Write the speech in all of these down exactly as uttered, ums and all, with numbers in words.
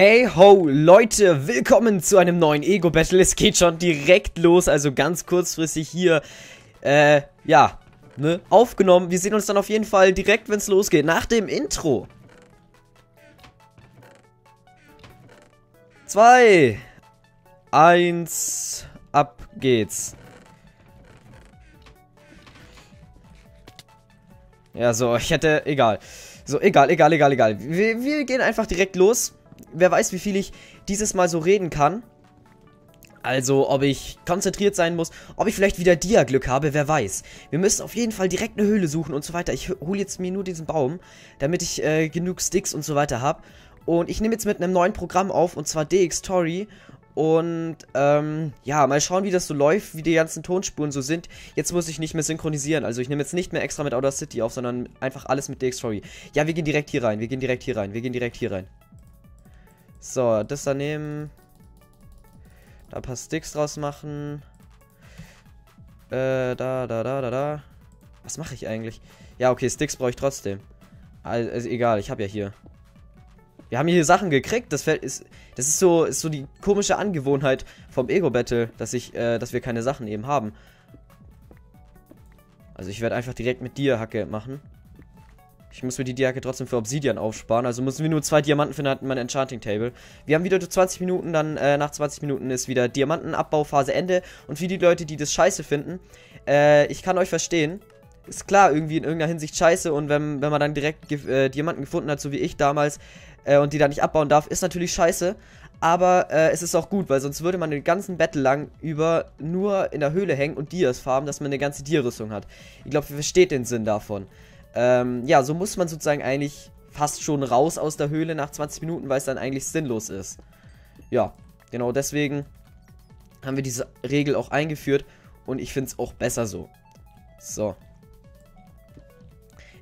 Hey ho Leute, willkommen zu einem neuen Ego-Battle. Es geht schon direkt los, also ganz kurzfristig hier, äh, ja, ne, aufgenommen. Wir sehen uns dann auf jeden Fall direkt, wenn es losgeht, nach dem Intro. Zwei, eins, ab geht's. Ja, so, ich hätte, egal. So, egal, egal, egal, egal. Wir, wir gehen einfach direkt los. Wer weiß, wie viel ich dieses Mal so reden kann. Also, ob ich konzentriert sein muss. Ob ich vielleicht wieder Dia-Glück habe, wer weiß. Wir müssen auf jeden Fall direkt eine Höhle suchen und so weiter. Ich hole jetzt mir nur diesen Baum, damit ich äh, genug Sticks und so weiter habe. Und ich nehme jetzt mit einem neuen Programm auf, und zwar DxTory. Und, ähm, ja, mal schauen, wie das so läuft, wie die ganzen Tonspuren so sind. Jetzt muss ich nicht mehr synchronisieren. Also ich nehme jetzt nicht mehr extra mit Outer City auf, sondern einfach alles mit DxTory. Ja, wir gehen direkt hier rein, wir gehen direkt hier rein, wir gehen direkt hier rein. So, das daneben. Da ein paar Sticks draus machen. Äh, da, da, da, da, da. Was mache ich eigentlich? Ja, okay, Sticks brauche ich trotzdem. Also, egal, ich habe ja hier. Wir haben hier Sachen gekriegt. Das ist, das ist, so, ist so die komische Angewohnheit vom Ego-Battle, dass, ich, äh, dass wir keine Sachen eben haben. Also, ich werde einfach direkt mit Dia-Hacke machen. Ich muss mir die Diake trotzdem für Obsidian aufsparen. Also müssen wir nur zwei Diamanten finden, hatten wir ein Enchanting Table. Wir haben wieder zwanzig Minuten, dann äh, nach zwanzig Minuten ist wieder Diamantenabbauphase Ende. Und für die Leute, die das scheiße finden, äh, ich kann euch verstehen. Ist klar, irgendwie in irgendeiner Hinsicht scheiße. Und wenn, wenn man dann direkt ge äh, Diamanten gefunden hat, so wie ich damals, äh, und die dann nicht abbauen darf, ist natürlich scheiße. Aber äh, es ist auch gut, weil sonst würde man den ganzen Battle lang über nur in der Höhle hängen und Dias farmen, dass man eine ganze Dierrüstung hat. Ich glaube, ihr versteht den Sinn davon. Ähm, ja, so muss man sozusagen eigentlich fast schon raus aus der Höhle nach zwanzig Minuten, weil es dann eigentlich sinnlos ist. Ja, genau deswegen haben wir diese Regel auch eingeführt und ich finde es auch besser so. So.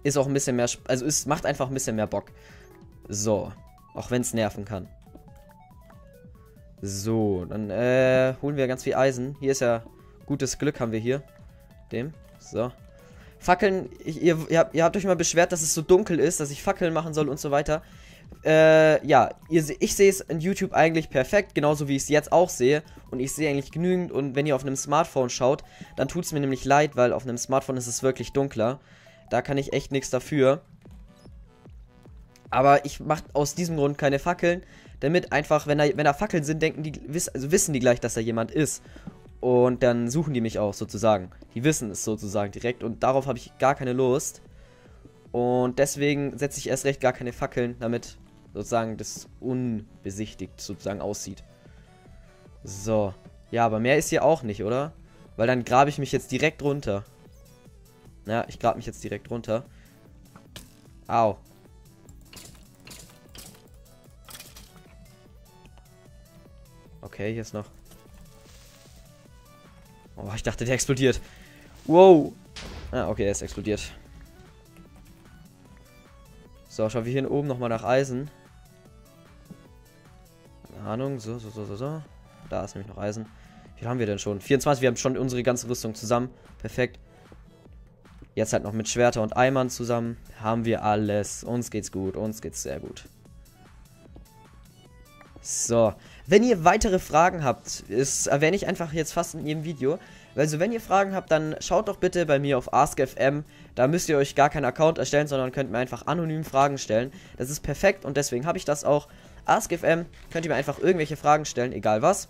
Ist auch ein bisschen mehr, also es macht einfach ein bisschen mehr Bock. So, auch wenn es nerven kann. So, dann äh, holen wir ganz viel Eisen. Hier ist ja gutes Glück haben wir hier. Dem, so. Fackeln, ich, ihr, ihr habt euch mal beschwert, dass es so dunkel ist, dass ich Fackeln machen soll und so weiter. Äh, ja, ihr, ich sehe es in YouTube eigentlich perfekt, genauso wie ich es jetzt auch sehe. Und ich sehe eigentlich genügend. Und wenn ihr auf einem Smartphone schaut, dann tut es mir nämlich leid, weil auf einem Smartphone ist es wirklich dunkler. Da kann ich echt nichts dafür. Aber ich mache aus diesem Grund keine Fackeln, damit einfach, wenn da, wenn da Fackeln sind, denken die, also wissen die gleich, dass da jemand ist. Und dann suchen die mich auch sozusagen. Die wissen es sozusagen direkt. Und darauf habe ich gar keine Lust. Und deswegen setze ich erst recht gar keine Fackeln, damit sozusagen das unbesichtigt sozusagen aussieht. So. Ja, aber mehr ist hier auch nicht, oder? Weil dann grabe ich mich jetzt direkt runter. Ja, ich grabe mich jetzt direkt runter. Au. Okay, hier ist noch... Oh, ich dachte, der explodiert. Wow. Ah, okay, er ist explodiert. So, schauen wir hier oben nochmal nach Eisen. Keine Ahnung, so, so, so, so, so. Da ist nämlich noch Eisen. Wie viel haben wir denn schon? vierundzwanzig, wir haben schon unsere ganze Rüstung zusammen. Perfekt. Jetzt halt noch mit Schwerter und Eimern zusammen. Haben wir alles. Uns geht's gut, uns geht's sehr gut. So, wenn ihr weitere Fragen habt, das erwähne ich einfach jetzt fast in jedem Video. Also wenn ihr Fragen habt, dann schaut doch bitte bei mir auf Ask Punkt F M. Da müsst ihr euch gar keinen Account erstellen, sondern könnt mir einfach anonym Fragen stellen. Das ist perfekt und deswegen habe ich das auch. Ask Punkt F M könnt ihr mir einfach irgendwelche Fragen stellen, egal was.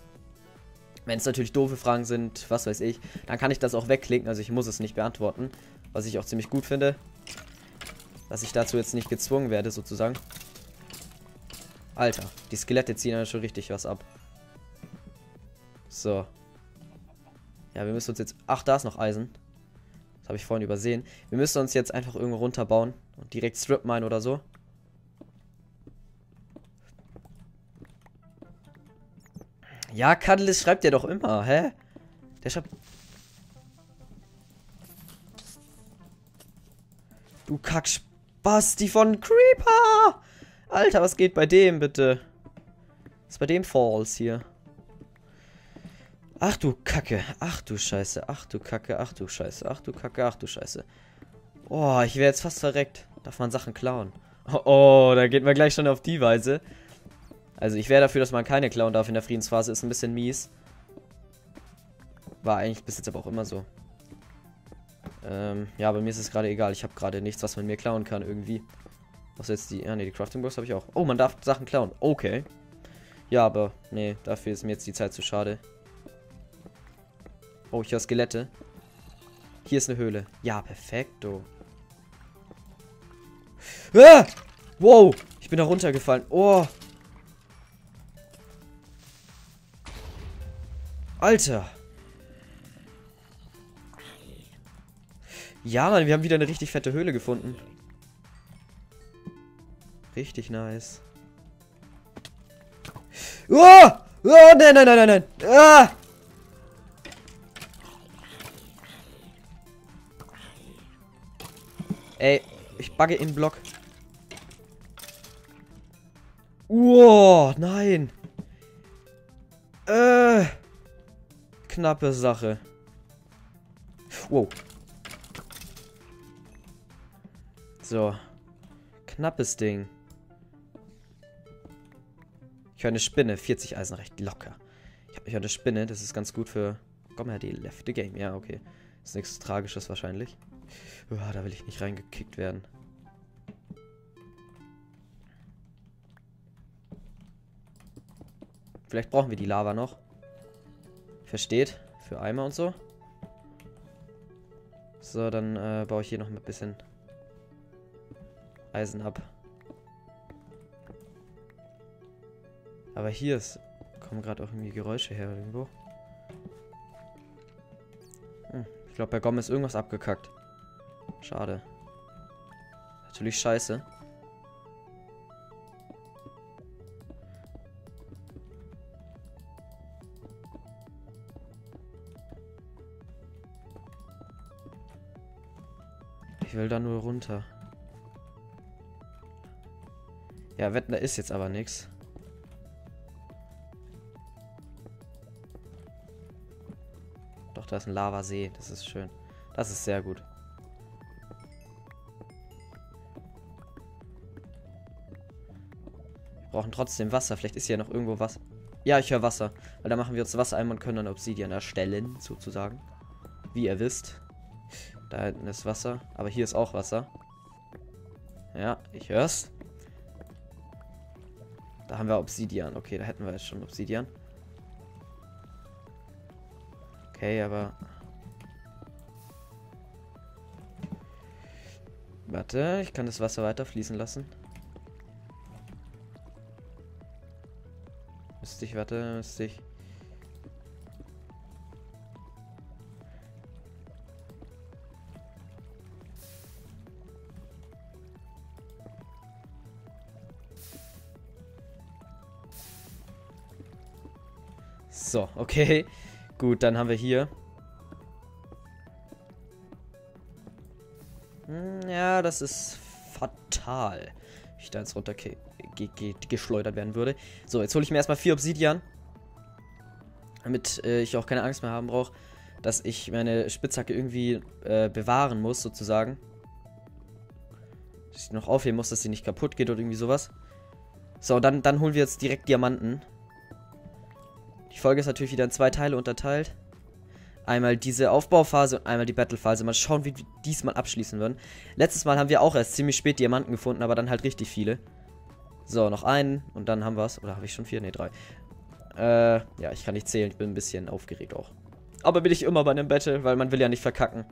Wenn es natürlich doofe Fragen sind, was weiß ich, dann kann ich das auch wegklicken. Also ich muss es nicht beantworten, was ich auch ziemlich gut finde. Dass ich dazu jetzt nicht gezwungen werde sozusagen. Alter, die Skelette ziehen ja schon richtig was ab. So. Ja, wir müssen uns jetzt... Ach, da ist noch Eisen. Das habe ich vorhin übersehen. Wir müssen uns jetzt einfach irgendwo runterbauen. Und direkt Strip Mine oder so. Ja, Catalyst schreibt der doch immer, hä? Der schreibt... Du Kackspasti von Creeper! Alter, was geht bei dem, bitte? Was ist bei dem Falls hier? Ach du Kacke, ach du Scheiße, ach du Kacke, ach du Scheiße, ach du Kacke, ach du Scheiße. Oh, ich wäre jetzt fast verreckt. Darf man Sachen klauen? Oh, oh, da geht man gleich schon auf die Weise. Also ich wäre dafür, dass man keine klauen darf in der Friedensphase. Ist ein bisschen mies. War eigentlich bis jetzt aber auch immer so. Ähm, ja, bei mir ist es gerade egal. Ich habe gerade nichts, was man mir klauen kann irgendwie. Was jetzt die... Ah ne, die Crafting Box habe ich auch. Oh, man darf Sachen klauen. Okay. Ja, aber nee, dafür ist mir jetzt die Zeit zu schade. Oh, ich höre Skelette. Hier ist eine Höhle. Ja, perfekto. Ah! Wow, ich bin da runtergefallen. Oh. Alter. Ja, Mann, wir haben wieder eine richtig fette Höhle gefunden. Richtig nice. Oh! Oh, nein, nein, nein, nein, nein. Ah! Ey, ich bugge im Block. Oh, nein. Äh. Knappe Sache. Wow. So. Knappes Ding. Ich höre eine Spinne. vierzig Eisen recht locker. Ich höre eine Spinne. Das ist ganz gut für... Komm her, die left the game. Ja, okay. Ist nichts Tragisches wahrscheinlich. Oh, da will ich nicht reingekickt werden. Vielleicht brauchen wir die Lava noch. Versteht? Für Eimer und so. So, dann äh, baue ich hier noch ein bisschen Eisen ab. Aber hier ist, kommen gerade auch irgendwie Geräusche her irgendwo. Hm, ich glaube, bei Gom ist irgendwas abgekackt. Schade. Natürlich scheiße. Ich will da nur runter. Ja, wetten, da ist jetzt aber nichts. Doch, da ist ein Lavasee. Das ist schön. Das ist sehr gut. Wir brauchen trotzdem Wasser. Vielleicht ist hier noch irgendwo Wasser. Ja, ich höre Wasser. Weil da machen wir uns Wasser ein und können dann Obsidian erstellen, sozusagen. Wie ihr wisst. Da hinten ist Wasser. Aber hier ist auch Wasser. Ja, ich hör's. Da haben wir Obsidian. Okay, da hätten wir jetzt schon Obsidian. Okay, aber... Warte, ich kann das Wasser weiter fließen lassen. Müsste ich, warte, müsste ich. So, okay. Gut, dann haben wir hier. Hm, ja, das ist fatal. Ich da jetzt runter okay. Ge ge geschleudert werden würde. So, jetzt hole ich mir erstmal vier Obsidian. Damit äh, ich auch keine Angst mehr haben brauche, dass ich meine Spitzhacke irgendwie äh, bewahren muss, sozusagen. Dass ich noch aufheben muss, dass sie nicht kaputt geht oder irgendwie sowas. So, dann, dann holen wir jetzt direkt Diamanten. Die Folge ist natürlich wieder in zwei Teile unterteilt. Einmal diese Aufbauphase und einmal die Battlephase. Mal schauen, wie wir diesmal abschließen würden. Letztes Mal haben wir auch erst ziemlich spät Diamanten gefunden, aber dann halt richtig viele. So, noch einen und dann haben wir es. Oder habe ich schon vier? Ne, drei. Äh, ja, ich kann nicht zählen. Ich bin ein bisschen aufgeregt auch. Aber bin ich immer bei einem Battle, weil man will ja nicht verkacken.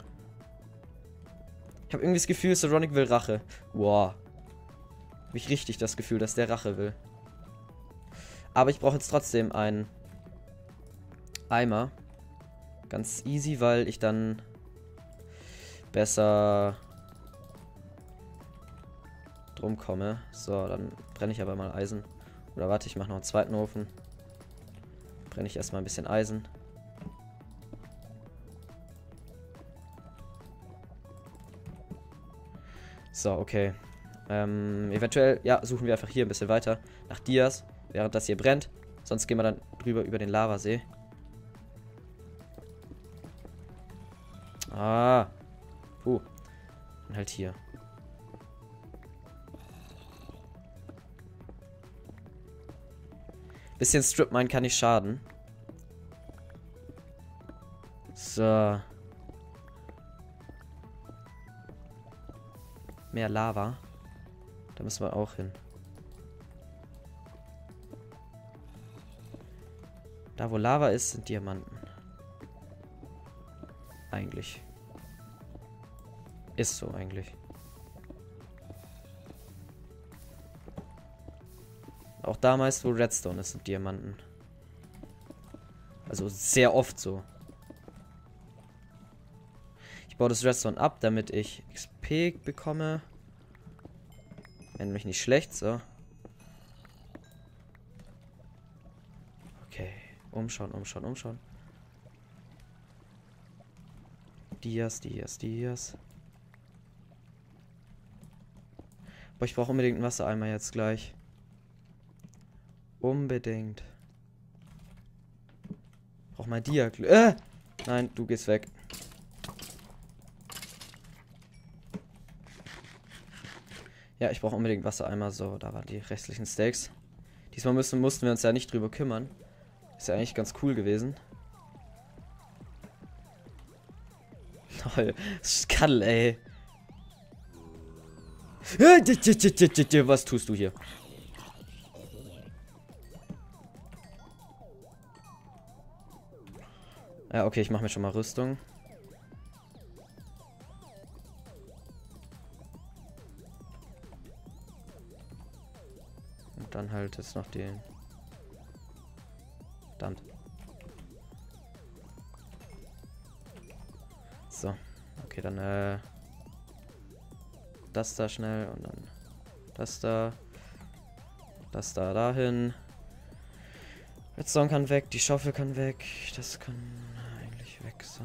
Ich habe irgendwie das Gefühl, Saronic will Rache. Wow. Habe ich richtig das Gefühl, dass der Rache will. Aber ich brauche jetzt trotzdem einen Eimer. Ganz easy, weil ich dann besser... rumkomme. So, dann brenne ich aber mal Eisen. Oder warte, ich mache noch einen zweiten Ofen. Brenne ich erstmal ein bisschen Eisen. So, okay. Ähm, eventuell, ja, suchen wir einfach hier ein bisschen weiter. Nach Dias, während das hier brennt. Sonst gehen wir dann drüber über den Lavasee. Ah. Puh. Und halt hier. Bisschen Stripmine kann nicht schaden. So. Mehr Lava. Da müssen wir auch hin. Da wo Lava ist, sind Diamanten. Eigentlich. Ist so eigentlich. Auch damals, wo Redstone ist, sind Diamanten. Also sehr oft so. Ich baue das Redstone ab, damit ich X P bekomme. Wenn mich nicht schlecht, so. Okay. Umschauen, umschauen, umschauen. Dias, Dias, Dias. Boah, ich brauche unbedingt einen Wassereimer jetzt gleich. Unbedingt. Brauch mal Diagl. Äh! Nein, du gehst weg. Ja, ich brauche unbedingt Wassereimer. So, da waren die restlichen Steaks. Diesmal müssen, mussten wir uns ja nicht drüber kümmern. Ist ja eigentlich ganz cool gewesen. Toll. Skull, ey. Was tust du hier? Ja, okay, ich mache mir schon mal Rüstung. Und dann halt jetzt noch den... Verdammt. So. Okay, dann äh... das da schnell und dann... Das da. Das da dahin. Redstone kann weg, die Schaufel kann weg. Das kann... weg, so.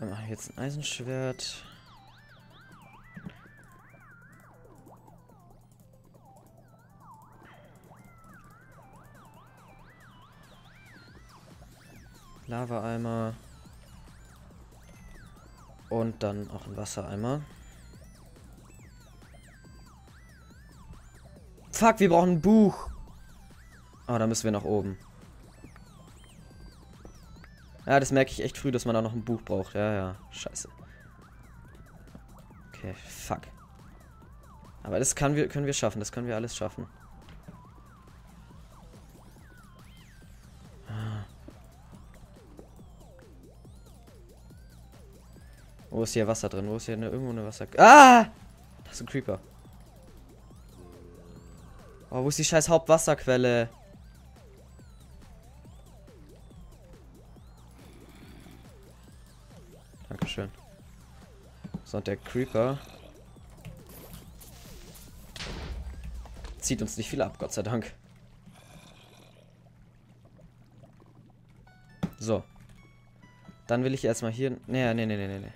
Dann mache ich jetzt ein Eisenschwert. Lavaeimer. Und dann auch ein Wassereimer. Fuck, wir brauchen ein Buch. Oh, da müssen wir nach oben. Ja, das merke ich echt früh, dass man da noch ein Buch braucht. Ja, ja, scheiße. Okay, fuck. Aber das kann wir, können wir schaffen. Das können wir alles schaffen. Wo ist hier Wasser drin? Wo ist hier eine, irgendwo eine Wasser... Ah! Das ist ein Creeper. Oh, wo ist die scheiß Hauptwasserquelle? Dankeschön. So, und der Creeper... zieht uns nicht viel ab, Gott sei Dank. So. Dann will ich erstmal hier... Nee, nee, nee, nee, nee.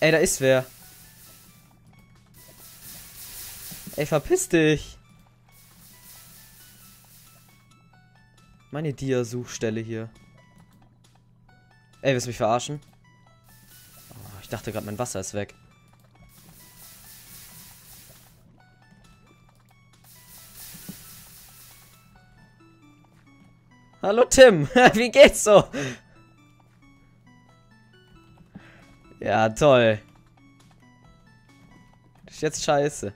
Ey, da ist wer. Ey, verpiss dich. Meine Dia-Suchstelle hier. Ey, willst du mich verarschen? Oh, ich dachte gerade, mein Wasser ist weg. Hallo Tim, wie geht's so? Ja, toll. Das ist jetzt scheiße.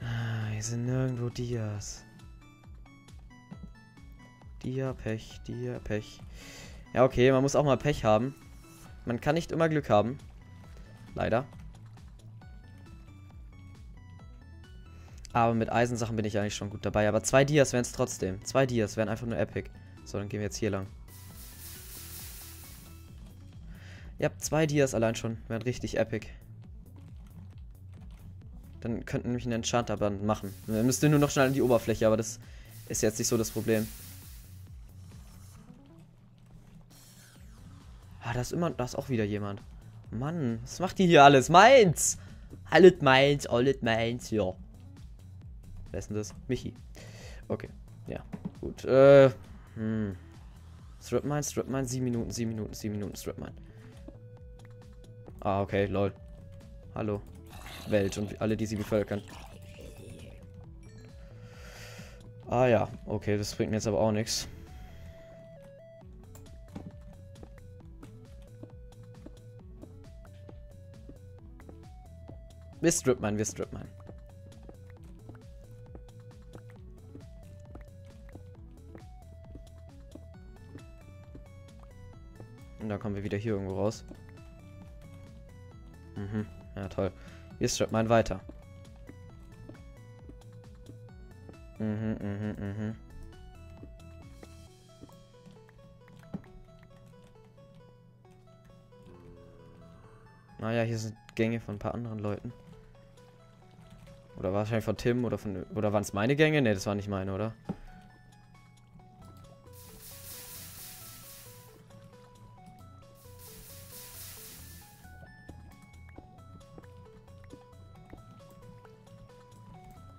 Ah, hier sind nirgendwo Dias. Dia, Pech, Dia, Pech. Ja, okay, man muss auch mal Pech haben. Man kann nicht immer Glück haben. Leider. Aber mit Eisensachen bin ich eigentlich schon gut dabei. Aber zwei Dias wären es trotzdem. Zwei Dias wären einfach nur epic. So, dann gehen wir jetzt hier lang. Ja, zwei Dias allein schon. Wären richtig epic. Dann könnten wir nämlich einen Enchanterband machen. Wir müssten nur noch schnell an die Oberfläche, aber das ist jetzt nicht so das Problem. Ah, da ist immer... Da ist auch wieder jemand. Mann, was macht die hier alles? Meins! Alles meins, alles meins, ja. Wer ist denn das? Michi. Okay, ja, gut. Äh, hm. Strip Mine, Strip Mine, sieben Minuten, sieben Minuten, sieben Minuten, Strip Mine. Ah, okay, lol. Hallo. Welt und alle, die sie bevölkern. Ah ja, okay, das bringt mir jetzt aber auch nichts. Wir strip mine, wir strip mine. Und da kommen wir wieder hier irgendwo raus. Mhm, ja toll. Wir strip mine weiter. Mhm, mhm, mhm. Naja, hier sind Gänge von ein paar anderen Leuten. Oder wahrscheinlich von Tim oder von... Oder waren es meine Gänge? Ne, das war nicht meine, oder?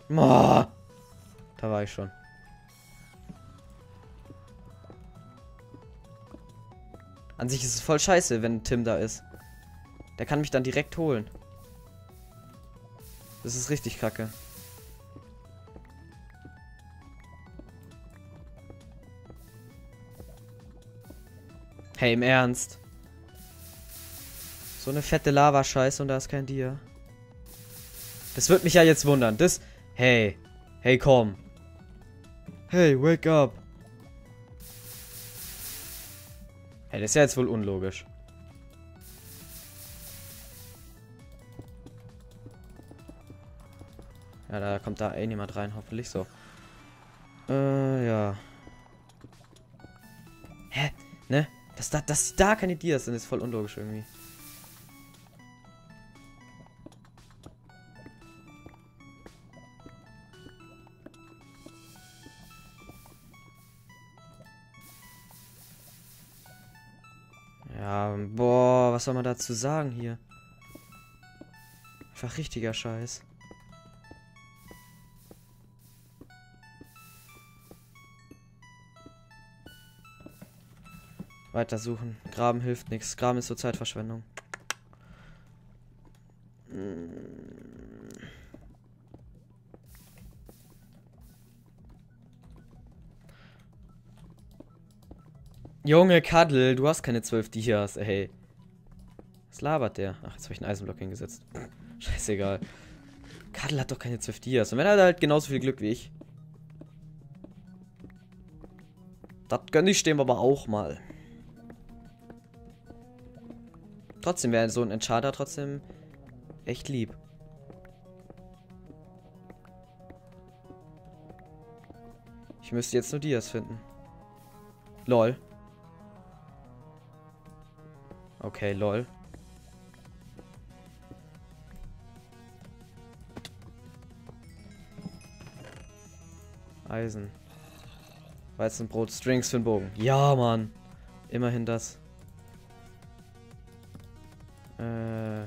Oh, da war ich schon. An sich ist es voll scheiße, wenn Tim da ist. Der kann mich dann direkt holen. Das ist richtig kacke. Hey, im Ernst. So eine fette Lava-Scheiße und da ist kein Dia. Das wird mich ja jetzt wundern. Das... Hey. Hey, komm. Hey, wake up. Hey, das ist ja jetzt wohl unlogisch. Ja, da kommt da eh niemand rein, hoffentlich so. Äh, ja. Hä? Ne? Dass da, dass da keine Dias sind, ist voll unlogisch irgendwie. Ja, boah, was soll man dazu sagen hier? Einfach richtiger Scheiß. Weitersuchen. Graben hilft nichts. Graben ist so Zeitverschwendung. Junge Kaddel, du hast keine zwölf Dias, ey. Was labert der? Ach, jetzt habe ich einen Eisenblock hingesetzt. Scheißegal. Kaddel hat doch keine zwölf Dias. Und wenn er halt genauso viel Glück wie ich. Das gönne ich dem aber auch mal. Trotzdem wäre so ein Enchanter trotzdem echt lieb. Ich müsste jetzt nur Dias finden. Lol. Okay, lol. Eisen. Weizenbrot, Strings für den Bogen. Ja, Mann. Immerhin das. Äh.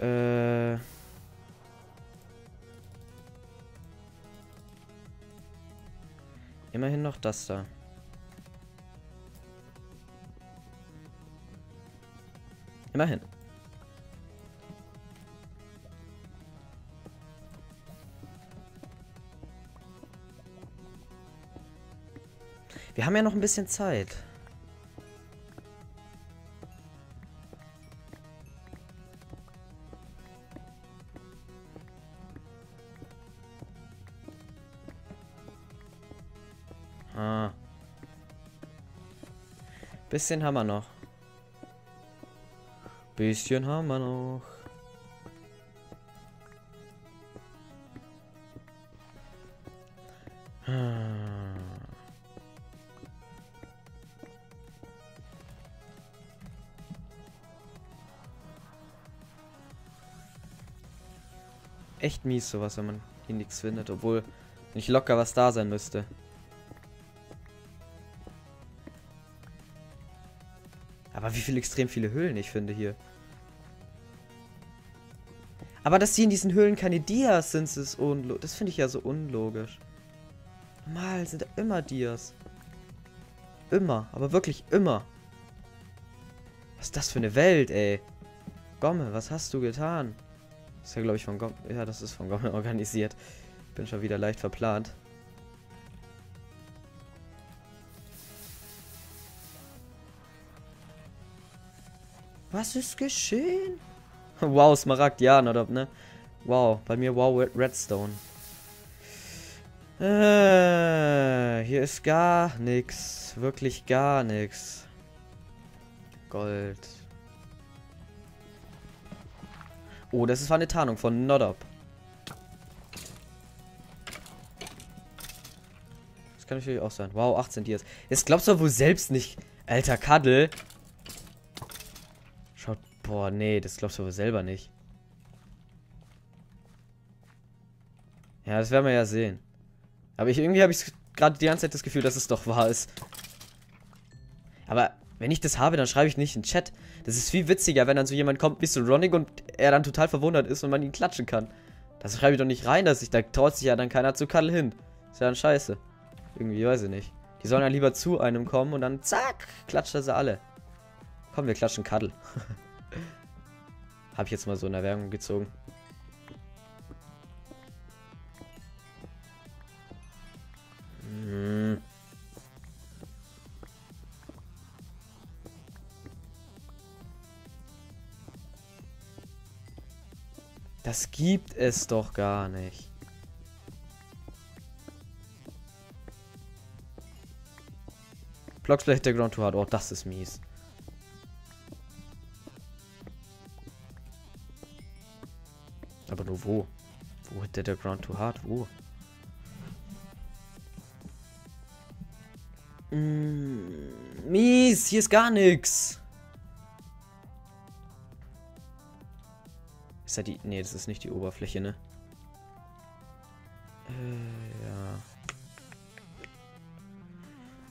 Äh. Immerhin noch das da. Immerhin. Wir haben ja noch ein bisschen Zeit. Ah. Bisschen haben wir noch. Bisschen haben wir noch. Echt mies sowas, wenn man hier nichts findet, obwohl nicht locker was da sein müsste. Aber wie viel extrem viele Höhlen ich finde hier. Aber dass die in diesen Höhlen keine Dias sind, ist unlogisch. Das finde ich ja so unlogisch. Normal sind da immer Dias. Immer, aber wirklich immer. Was ist das für eine Welt, ey? Gomme, was hast du getan? Das ist ja, glaube ich, von Gomme. Ja, das ist von Gomme organisiert. Bin schon wieder leicht verplant. Was ist geschehen? Wow, Smaragdian, oder, ne? Wow, bei mir wow Redstone. Äh, hier ist gar nichts. Wirklich gar nichts. Gold. Oh, das war eine Tarnung von Nodop. Das kann natürlich auch sein. Wow, achtzehn Dias. Jetzt glaubst du wohl selbst nicht, alter Kaddel. Schaut, boah, nee, das glaubst du wohl selber nicht. Ja, das werden wir ja sehen. Aber ich, irgendwie habe ich gerade die ganze Zeit das Gefühl, dass es doch wahr ist. Aber wenn ich das habe, dann schreibe ich nicht in den Chat. Das ist viel witziger, wenn dann so jemand kommt wie so Ronnig und er dann total verwundert ist und man ihn klatschen kann. Das schreibe ich doch nicht rein, dass ich da traut sich ja dann keiner zu Kaddel hin. Ist ja dann scheiße. Irgendwie, weiß ich nicht. Die sollen dann lieber zu einem kommen und dann zack, klatscht er sie alle. Komm, wir klatschen Kaddel. Hab ich jetzt mal so in Erwägung gezogen. Das gibt es doch gar nicht. Blocks vielleicht der Ground to Hard. Oh, das ist mies. Aber nur wo? Wo hätte der Ground to Hard? Wo? Mm, mies, hier ist gar nichts. Ist ja die. Nee, das ist nicht die Oberfläche, ne? Äh, ja.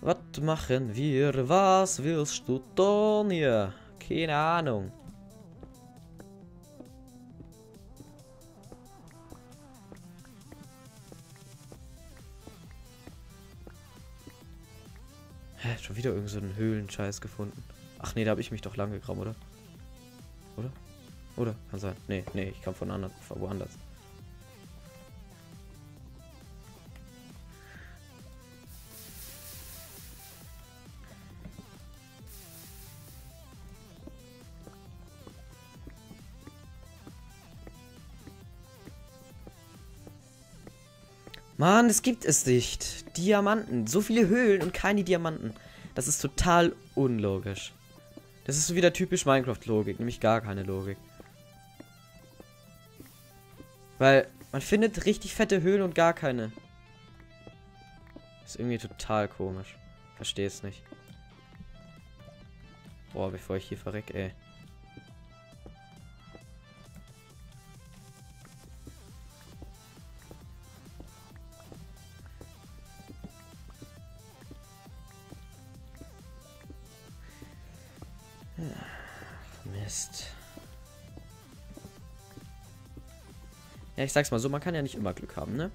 Was machen wir? Was willst du tun hier? Keine Ahnung. Hä, schon wieder irgend so einen Höhlenscheiß gefunden. Ach nee, da habe ich mich doch lang gegraben, oder? Oder? Oder? Kann sein. Nee, nee, ich kam von anderen, von woanders. Mann, es gibt es nicht. Diamanten. So viele Höhlen und keine Diamanten. Das ist total unlogisch. Das ist so wieder typisch Minecraft-Logik, nämlich gar keine Logik. Weil man findet richtig fette Höhlen und gar keine. Ist irgendwie total komisch. Verstehe es nicht. Boah, bevor ich hier verreck, ey. Ja, Mist. Ja, ich sag's mal so, man kann ja nicht immer Glück haben, ne?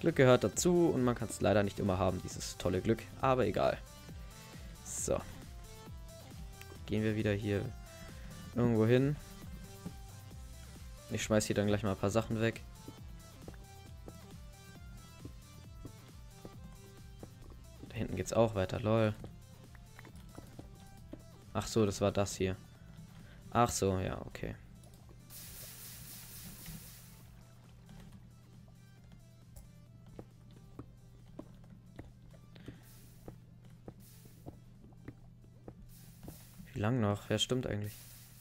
Glück gehört dazu und man kann es leider nicht immer haben, dieses tolle Glück. Aber egal. So. Gehen wir wieder hier irgendwo hin. Ich schmeiß hier dann gleich mal ein paar Sachen weg. Da hinten geht's auch weiter, lol. Ach so, das war das hier. Ach so, ja, okay. Wie lang noch? Ja, stimmt eigentlich.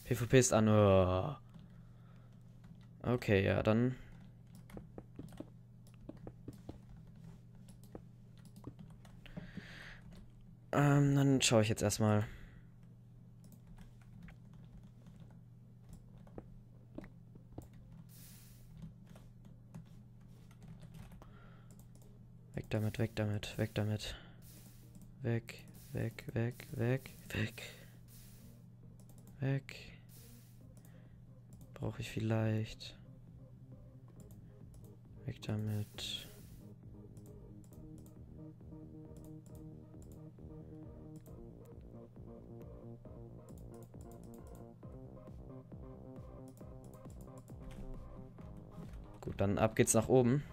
PvP ist an. Oh. Okay, ja, dann. Ähm, dann schaue ich jetzt erstmal. Weg damit, weg damit, weg damit. Weg, weg, weg, weg, weg. Weg. Brauche ich vielleicht. Weg damit. Gut, dann ab geht's nach oben.